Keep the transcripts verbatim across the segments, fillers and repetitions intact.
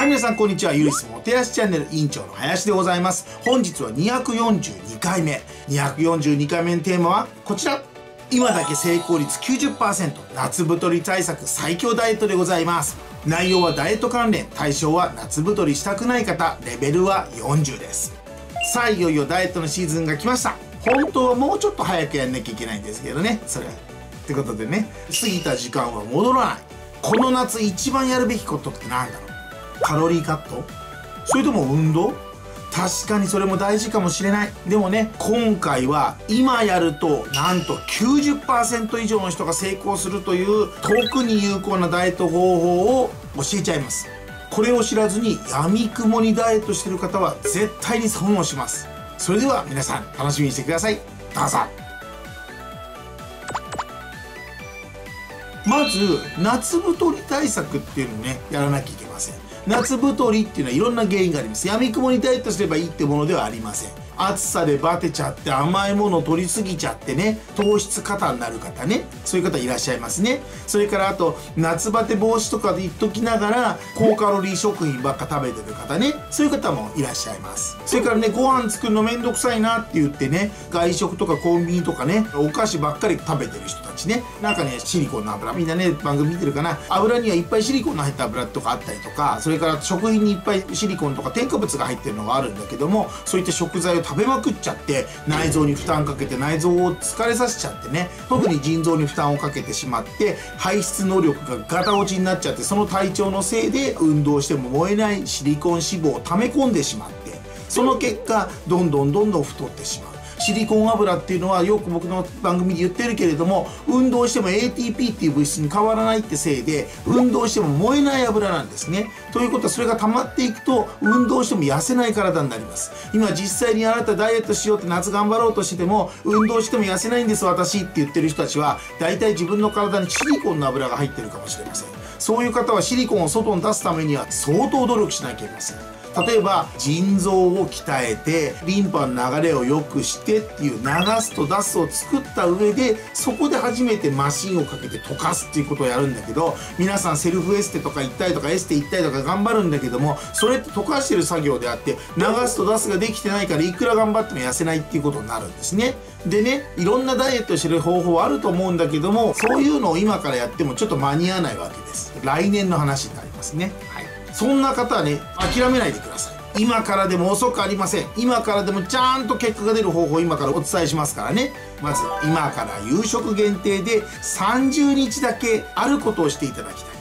はい、皆さんこんにちは。ゆいすもてやしチャンネル委員長の林でございます。本日はにひゃくよんじゅうにかいめ。にひゃくよんじゅうにかいめのテーマはこちら。今だけ成功率 きゅうじゅっパーセント 夏太り対策最強ダイエットでございます。内容はダイエット関連、対象は夏太りしたくない方、レベルはよんじゅうです。さあ、いよいよダイエットのシーズンが来ました。本当はもうちょっと早くやんなきゃいけないんですけどね、それは。ってことでね、過ぎた時間は戻らない。この夏一番やるべきことって何だろう？カロリーカット？それとも運動？確かにそれも大事かもしれない。でもね、今回は今やるとなんと きゅうじゅっパーセント 以上の人が成功するという特に有効なダイエット方法を教えちゃいます。これを知らずにやみくもにダイエットしてる方は絶対に損をします。それでは皆さん楽しみにしてください。どうぞ。まず夏太り対策っていうのをね、やらなきゃいけません。夏太りっていうのはいろんな原因があります。やみくもにダイエットすればいいってものではありません。暑さでバテちゃって、甘いものを取りすぎちゃってね、糖質過多になる方ね、そういう方いらっしゃいますね。それからあと夏バテ防止とかで言っときながら高カロリー食品ばっか食べてる方ね、そういう方もいらっしゃいます。それからね、ご飯作るのめんどくさいなって言ってね、外食とかコンビニとかね、お菓子ばっかり食べてる人たちね、なんかね、シリコンの油、みんなね番組見てるかな、油にはいっぱいシリコンの入った油とかあったりとか、それから食品にいっぱいシリコンとか添加物が入ってるのがあるんだけども、そういった食材を食べまくっちゃって内臓に負担かけて、内臓を疲れさせちゃってね、特に腎臓に負担をかけてしまって、排出能力がガタ落ちになっちゃって、その体調のせいで運動しても燃えないシリコン脂肪を溜め込んでしまって、その結果どんどんどんどん太ってしまう。シリコン油っていうのはよく僕の番組で言ってるけれども、運動しても エーティーピー っていう物質に変わらないってせいで運動しても燃えない油なんですね。ということはそれが溜まっていくと運動しても痩せない体になります。今実際にあなたダイエットしようって夏頑張ろうとしてても、運動しても痩せないんです私って言ってる人たちは、大体自分の体にシリコンの油が入ってるかもしれません。そういう方はシリコンを外に出すためには相当努力しなきゃいけません。例えば腎臓を鍛えてリンパの流れを良くしてっていう、流すと出すを作った上で、そこで初めてマシンをかけて溶かすっていうことをやるんだけど、皆さんセルフエステとか行ったりとかエステ行ったりとか頑張るんだけども、それって溶かしてる作業であって、流すと出すができてないから、いくら頑張っても痩せないっていうことになるんですね。でね、いろんなダイエットしてる方法はあると思うんだけども、そういうのを今からやってもちょっと間に合わないわけです。来年の話になりますね。はい、そんな方はね、諦めないでください。今からでも遅くありません。今からでもちゃんと結果が出る方法を今からお伝えしますからね。まず今から夕食限定でさんじゅうにちだけあることをしていただきたい。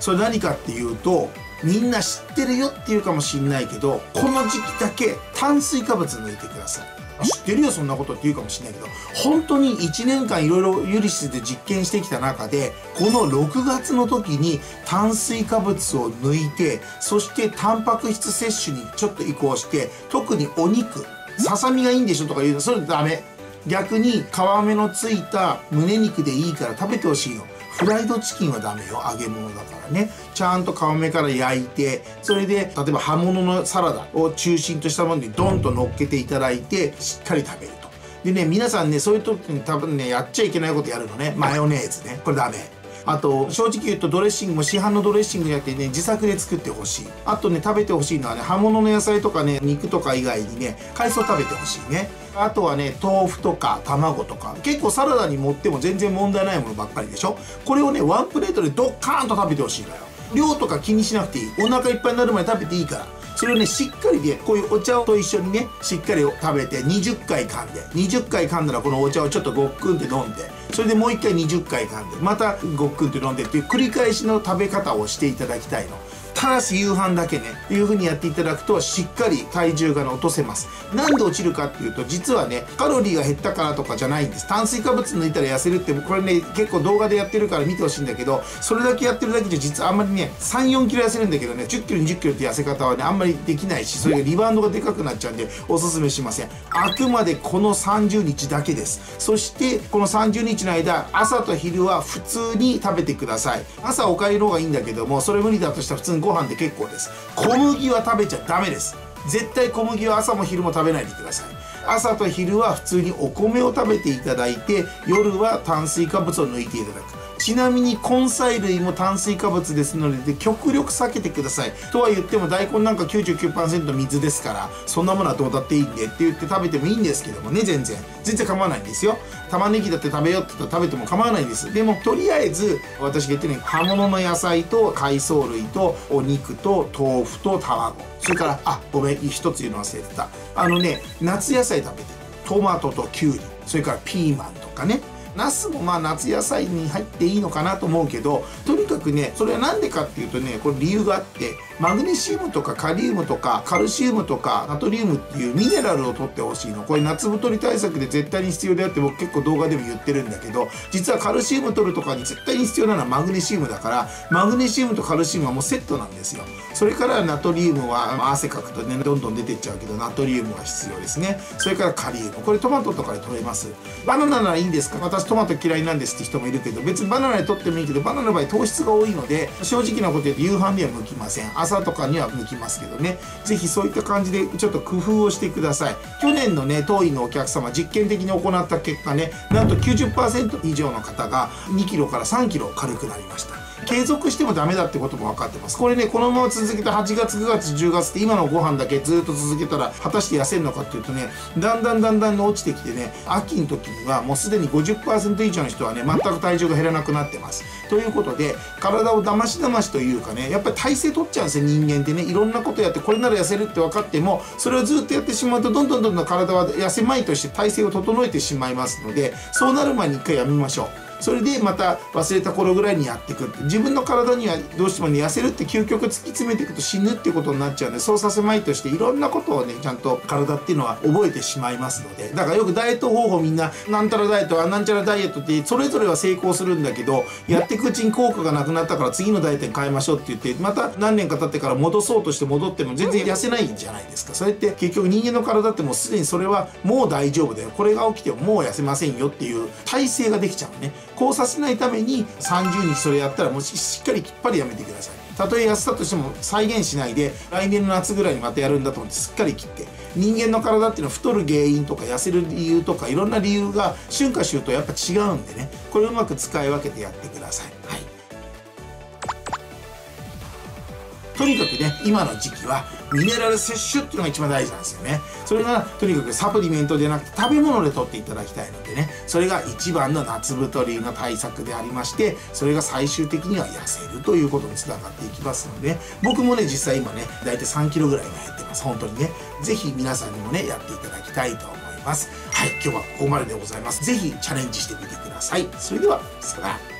それ何かっていうと、みんな知ってるよっていうかもしんないけど、この時期だけ炭水化物抜いてください。知ってるよそんなことって言うかもしれないけど、本当にいちねんかんいろいろユリシスで実験してきた中で、このろくがつの時に炭水化物を抜いて、そしてタンパク質摂取にちょっと移行して、特にお肉、ささみがいいんでしょとか言うの、それダメ。逆に皮目のついた胸肉でいいから食べてほしいの。フライドチキンはダメよ、揚げ物だからね。ちゃんと皮目から焼いて、それで例えば葉物のサラダを中心としたものにドンと乗っけていただいて、しっかり食べると。でね、皆さんね、そういう時に多分ね、やっちゃいけないことやるのね。マヨネーズね、これダメ。あと正直言うとドレッシングも市販のドレッシングじゃなくてね、自作で作ってほしい。あとね、食べてほしいのはね、葉物の野菜とかね、肉とか以外にね、海藻食べてほしいね。あとはね、豆腐とか卵とか、結構サラダに盛っても全然問題ないものばっかりでしょ。これをね、ワンプレートでドッカーンと食べてほしいのよ。量とか気にしなくていい。お腹いっぱいになるまで食べていいから、それをね、しっかりで、こういうお茶と一緒にね、しっかり食べて、にじゅっかい噛んで、にじゅっかい噛んだらこのお茶をちょっとごっくんって飲んで、それでもういっかいにじゅっかい噛んで、またごっくんって飲んでっていう繰り返しの食べ方をしていただきたいの。ただし夕飯だけね、いう風にやっていただくと、しっかり体重が落とせます。なんで落ちるかっていうと、実はね、カロリーが減ったからとかじゃないんです。炭水化物抜いたら痩せるって、これね、結構動画でやってるから見てほしいんだけど、それだけやってるだけじゃ実はあんまりね、さんじゅうよんキロ痩せるんだけどね、じゅっキロにじゅっキロって痩せ方はね、あんまりできないし、それがリバウンドがでかくなっちゃうんでおすすめしません。あくまでこのさんじゅうにちだけです。そしてこのさんじゅうにちの間、朝と昼は普通に食べてください。朝おかゆの方がいいんだけども、それ無理だとしたら普通にご飯で結構です。小麦は食べちゃダメです。絶対小麦は朝も昼も食べないでください。朝と昼は普通にお米を食べていただいて、夜は炭水化物を抜いていただく。ちなみに根菜類も炭水化物ですので極力避けてください。とは言っても大根なんか きゅうじゅうきゅうパーセント 水ですから、そんなものはどうだっていいんでって言って食べてもいいんですけどもね、全然全然構わないんですよ。玉ねぎだって食べようって言ったら食べても構わないんです。でもとりあえず私が言ってね、葉物の野菜と海藻類とお肉と豆腐と卵、それからあごめん一つ言うの忘れてた、あのね夏野菜食べてトマトとキュウリ、それからピーマンとかね、ナスもまあ夏野菜に入っていいのかなと思うけど、とにかくねそれは何でかっていうとね、これ理由があって、マグネシウムとかカリウムとかカルシウムとかナトリウムっていうミネラルを取ってほしいの。これ夏太り対策で絶対に必要だよって僕結構動画でも言ってるんだけど、実はカルシウム取るとかに絶対に必要なのはマグネシウムだから、マグネシウムとカルシウムはもうセットなんですよ。それからナトリウムは汗かくとねどんどん出ていっちゃうけど、ナトリウムは必要ですね。それからカリウム、これトマトとかで取れます。バナナならいいんですか、私トマト嫌いなんですって人もいるけど、別にバナナで取ってもいいけど、バナナの場合糖質が多いので正直なこと言うと夕飯には向きません。朝とかには向きますけどね、是非そういった感じでちょっと工夫をしてください。去年のね当院のお客様実験的に行った結果ね、なんと きゅうじゅっパーセント 以上の方がにキロからさんキロ軽くなりました。継続してもダメだってことも分かってます。これねこのまま続けたはちがつくがつじゅうがつって今のご飯だけずっと続けたら果たして痩せるのかっていうとね、だんだんだんだん落ちてきてね、秋の時にはもうすでに ごじゅっパーセント 以上の人はね全く体重が減らなくなってます。ということで体をだましだましというかね、やっぱり体勢取っちゃうんですよ人間ってね。いろんなことやってこれなら痩せるって分かってもそれをずっとやってしまうとどんどんどんどん体は痩せまいとして体勢を整えてしまいますので、そうなる前にいっかいやめましょう。それでまた忘れた頃ぐらいにやっていくって、自分の体にはどうしてもね痩せるって究極突き詰めていくと死ぬっていうことになっちゃうので、そうさせまいとしていろんなことをねちゃんと体っていうのは覚えてしまいますので、だからよくダイエット方法みんななんたらダイエットなんちゃらダイエットってそれぞれは成功するんだけど、やっていくうちに効果がなくなったから次のダイエットに変えましょうって言ってまた何年か経ってから戻そうとして戻っても全然痩せないんじゃないですか。それって結局人間の体ってもうすでにそれはもう大丈夫だよ、これが起きてももう痩せませんよっていう体制ができちゃうね。こうさせないためにさんじゅうにちそれやったらもうしっかりきっぱりやめてください。たとえ痩せたとしても再現しないで来年の夏ぐらいにまたやるんだと思ってすっかり切って、人間の体っていうのは太る原因とか痩せる理由とかいろんな理由が春夏秋冬やっぱ違うんでね、これをうまく使い分けてやってください。はい、とにかくね今の時期はミネラル摂取っていうのが一番大事なんですよね。それがとにかくサプリメントじゃなくて食べ物で摂っていただきたいのでね、それが一番の夏太りの対策でありまして、それが最終的には痩せるということにつながっていきますので、ね、僕もね実際今ね大体さんキロぐらいが減ってます。本当にね是非皆さんにもねやっていただきたいと思います。はい、今日はここまででございます。是非チャレンジしてみてください。それではさよなら。